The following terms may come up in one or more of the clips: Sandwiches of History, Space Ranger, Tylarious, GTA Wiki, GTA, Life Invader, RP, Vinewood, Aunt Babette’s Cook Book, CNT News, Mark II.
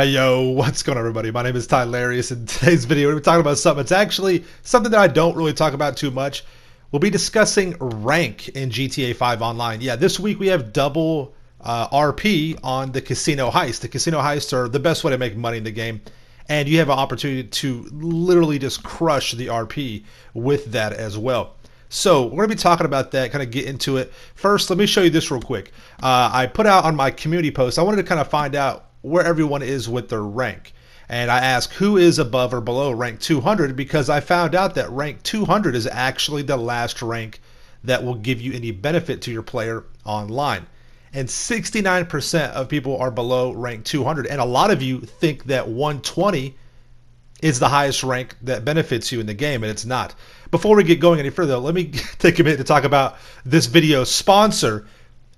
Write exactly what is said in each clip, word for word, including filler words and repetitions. Hey yo, what's going on everybody? My name is Tylarious, and in today's video we're talking about something. It's actually something that I don't really talk about too much. We'll be discussing rank in G T A five Online. Yeah, this week we have double uh, R P on the casino heist. The casino heists are the best way to make money in the game, and you have an opportunity to literally just crush the R P with that as well. So we're going to be talking about that, kind of get into it. First, let me show you this real quick. Uh, I put out on my community post, I wanted to kind of find out where everyone is with their rank. And I asked who is above or below rank two hundred, because I found out that rank two hundred is actually the last rank that will give you any benefit to your player online. And sixty-nine percent of people are below rank two hundred. And a lot of you think that one twenty is the highest rank that benefits you in the game, and it's not. Before we get going any further, let me take a minute to talk about this video's sponsor,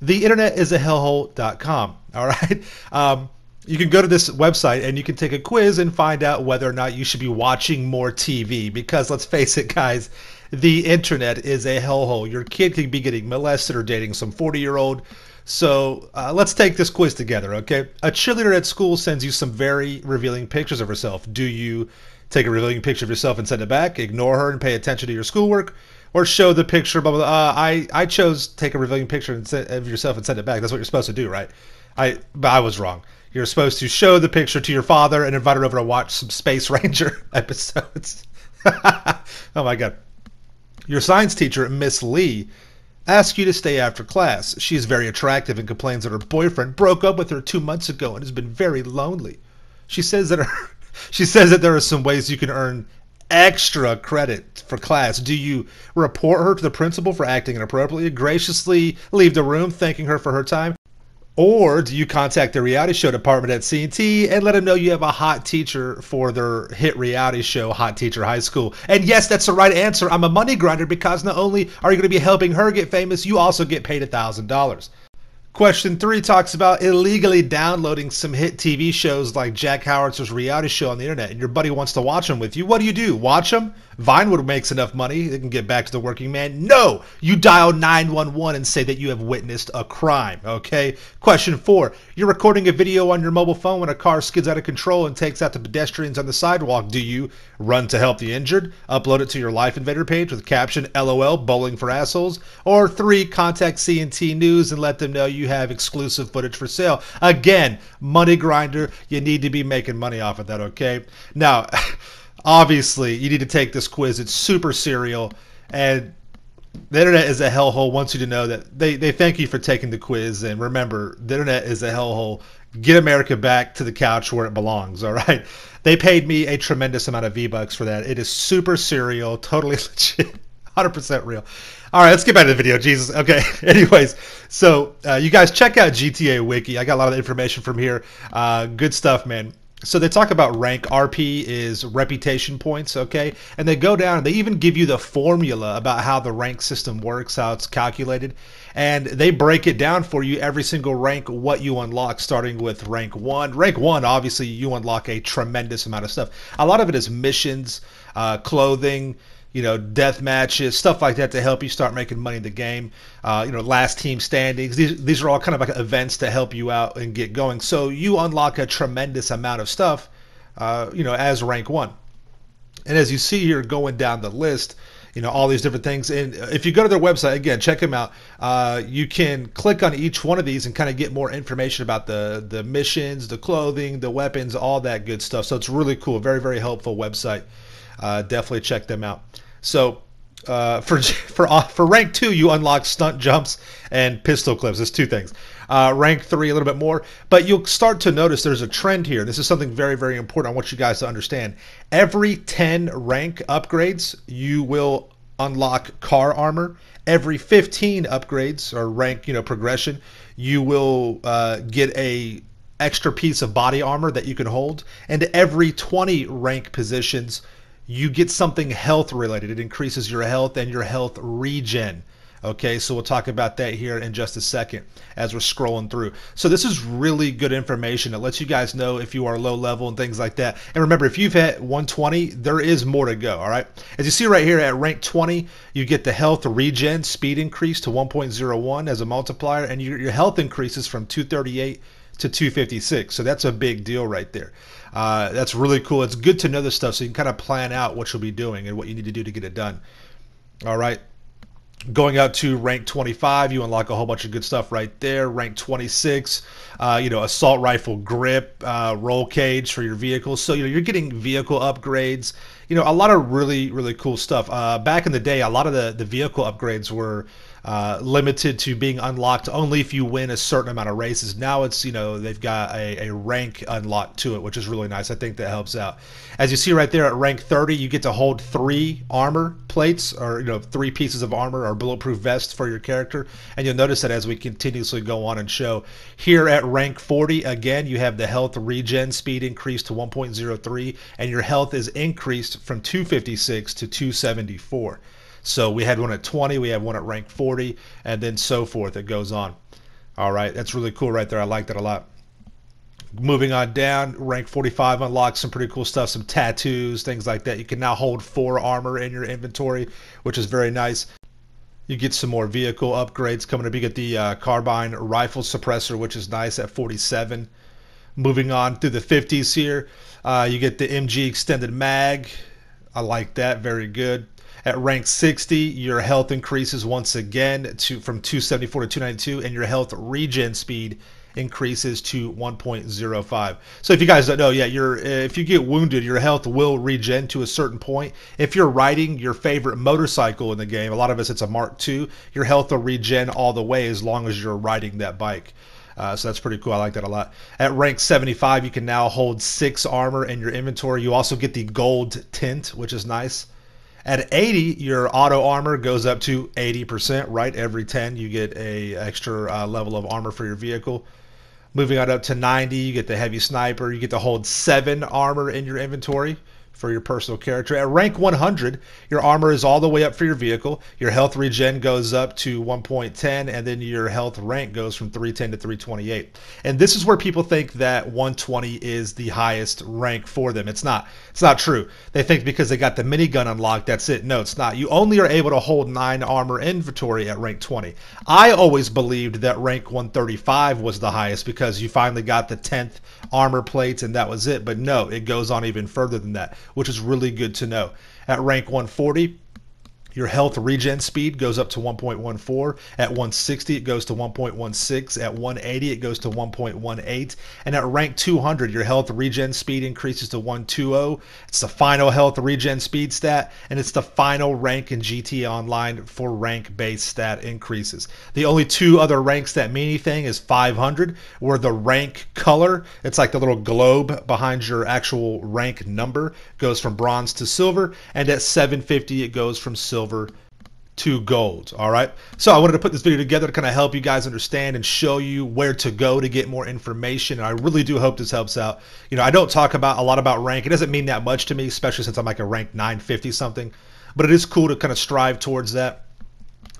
the internet is a hellhole dot com. All right. Um, You can go to this website and you can take a quiz and find out whether or not you should be watching more T V, because let's face it guys, the internet is a hellhole. Your kid could be getting molested or dating some forty year old. So uh, let's take this quiz together, okay? A cheerleader at school sends you some very revealing pictures of herself. Do you take a revealing picture of yourself and send it back, ignore her and pay attention to your schoolwork, or show the picture, blah, blah, blah. Uh, I, I chose take a revealing picture and send, of yourself and send it back. That's what you're supposed to do, right? I, but I was wrong. You're supposed to show the picture to your father and invite her over to watch some Space Ranger episodes. Oh my God. Your science teacher, Miss Lee, asks you to stay after class. She's very attractive and complains that her boyfriend broke up with her two months ago and has been very lonely. She says that her, she says that there are some ways you can earn extra credit for class. Do you report her to the principal for acting inappropriately, graciously leave the room thanking her for her time? Or do you contact the reality show department at C N T and let them know you have a hot teacher for their hit reality show, Hot Teacher High School? And yes, that's the right answer. I'm a money grinder, because not only are you going to be helping her get famous, you also get paid one thousand dollars. Question three talks about illegally downloading some hit T V shows like Jack Howartz's reality show on the internet, and your buddy wants to watch them with you. What do you do? Watch them? Vinewood makes enough money they can get back to the working man. No! You dial nine one one and say that you have witnessed a crime, okay? Question four. You're recording a video on your mobile phone when a car skids out of control and takes out the pedestrians on the sidewalk. Do you run to help the injured, upload it to your Life Invader page with caption L O L, bowling for assholes? Or three, contact C N T News and let them know you have exclusive footage for sale. Again, money grinder, you need to be making money off of that, okay? Now, obviously, you need to take this quiz. It's super serial, and the internet is a hellhole wants you to know that they, they thank you for taking the quiz. And remember, the internet is a hellhole. Get America back to the couch where it belongs, all right? They paid me a tremendous amount of V bucks for that. It is super serial, totally legit, one hundred percent real. All right, let's get back to the video, Jesus. Okay, anyways, so uh, you guys check out G T A Wiki. I got a lot of information from here. Uh, good stuff, man. So they talk about rank. R P is reputation points, okay? And they go down, and they even give you the formula about how the rank system works, how it's calculated. And they break it down for you, every single rank, what you unlock, starting with rank one. Rank one, obviously, you unlock a tremendous amount of stuff. A lot of it is missions, uh, clothing, you know, death matches, stuff like that to help you start making money in the game. Uh, you know, last team standings. These these are all kind of like events to help you out and get going. So you unlock a tremendous amount of stuff, uh, you know, as rank one. And as you see here, going down the list, you know, all these different things. And if you go to their website, again, check them out. Uh, you can click on each one of these and kind of get more information about the the missions, the clothing, the weapons, all that good stuff. So it's really cool. Very, very helpful website. Uh, definitely check them out. So uh, for for uh, for rank two, you unlock stunt jumps and pistol clips. It's two things. Uh, rank three, a little bit more, but you'll start to notice there's a trend here. This is something very, very important. I want you guys to understand. Every ten rank upgrades, you will unlock car armor. Every fifteen upgrades or rank, you know, progression, you will uh, get a extra piece of body armor that you can hold. And every twenty rank positions, you get something health related. It increases your health and your health regen. Okay, so we'll talk about that here in just a second as we're scrolling through. So this is really good information. It lets you guys know if you are low level and things like that. And remember, if you've hit one twenty, there is more to go, all right? As you see right here at rank twenty, you get the health regen speed increase to one point zero one as a multiplier, and your, your health increases from two thirty-eight to two fifty-six. So that's a big deal right there. Uh, that's really cool. It's good to know this stuff so you can kind of plan out what you'll be doing and what you need to do to get it done. All right. Going out to rank twenty-five, you unlock a whole bunch of good stuff right there. Rank twenty-six, uh, you know, assault rifle grip, uh, roll cage for your vehicle. So, you know, you're getting vehicle upgrades. You know, a lot of really, really cool stuff. Uh, back in the day, a lot of the, the vehicle upgrades were uh, limited to being unlocked only if you win a certain amount of races. Now it's, you know, they've got a, a rank unlocked to it, which is really nice. I think that helps out. As you see right there at rank thirty, you get to hold three armor plates, or, you know, three pieces of armor or bulletproof vests for your character. And you'll notice that as we continuously go on and show. Here at rank forty, again, you have the health regen speed increased to one point oh three, and your health is increased from two fifty-six to two seventy-four. So we had one at twenty, we have one at rank forty, and then so forth. It goes on. All right, that's really cool right there. I like that a lot. Moving on down, rank forty-five unlocks some pretty cool stuff, some tattoos, things like that. You can now hold four armor in your inventory, which is very nice. You get some more vehicle upgrades coming up. You get the uh, carbine rifle suppressor, which is nice at forty-seven. Moving on through the fifties here, uh, you get the M G extended mag. I like that, very good. At rank sixty, your health increases once again to from two seventy-four to two ninety-two, and your health regen speed increases to one point oh five. So if you guys don't know, yeah, you're if you get wounded, your health will regen to a certain point. If you're riding your favorite motorcycle in the game, a lot of us it's a Mark two, your health will regen all the way as long as you're riding that bike. Uh, so that's pretty cool. I like that a lot. At rank seventy-five, you can now hold six armor in your inventory. You also get the gold tint, which is nice. At eighty, your auto armor goes up to eighty percent, right? Every ten, you get a extra uh, level of armor for your vehicle. Moving on up to ninety, you get the heavy sniper. You get to hold seven armor in your inventory for your personal character. At rank one hundred, your armor is all the way up for your vehicle. Your health regen goes up to one point ten, and then your health rank goes from three ten to three twenty-eight. And this is where people think that one twenty is the highest rank for them. It's not. It's not true. They think because they got the minigun unlocked, that's it. No, it's not. You only are able to hold nine armor inventory at rank twenty. I always believed that rank one thirty-five was the highest because you finally got the tenth armor plates and that was it. But no, it goes on even further than that, which is really good to know. At rank one forty, your health regen speed goes up to one point one four. At one sixty, it goes to one point one six. At one eighty, it goes to one point one eight. And at rank two hundred, your health regen speed increases to one twenty. It's the final health regen speed stat, and it's the final rank in G T A Online for rank-based stat increases. The only two other ranks that mean anything is five hundred, where the rank color, it's like the little globe behind your actual rank number, goes from bronze to silver, and at seven fifty, it goes from silver Silver to gold. All right, so I wanted to put this video together to kind of help you guys understand and show you where to go to get more information. And I really do hope this helps out. You know, I don't talk about a lot about rank. It doesn't mean that much to me, especially since I'm like a rank nine fifty something, but it is cool to kind of strive towards that.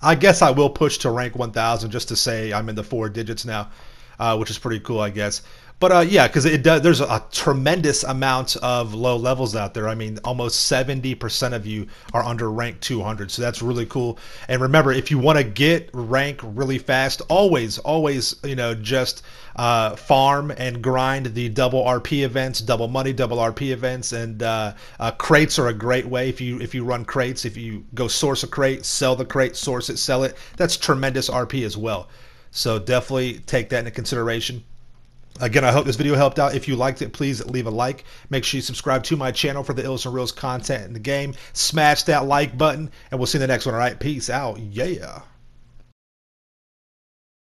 I guess I will push to rank one thousand just to say I'm in the four digits now, uh, which is pretty cool, I guess. But uh, yeah, because it does, there's a tremendous amount of low levels out there. I mean, almost seventy percent of you are under rank two hundred. So that's really cool. And remember, if you want to get rank really fast, always, always, you know, just uh, farm and grind the double R P events, double money, double R P events, and uh, uh, crates are a great way. If you if you run crates, if you go source a crate, sell the crate, source it, sell it, that's tremendous R P as well. So definitely take that into consideration. Again, I hope this video helped out. If you liked it, please leave a like. Make sure you subscribe to my channel for the Ills and Reels content in the game. Smash that like button, and we'll see you in the next one, all right? Peace out. Yeah.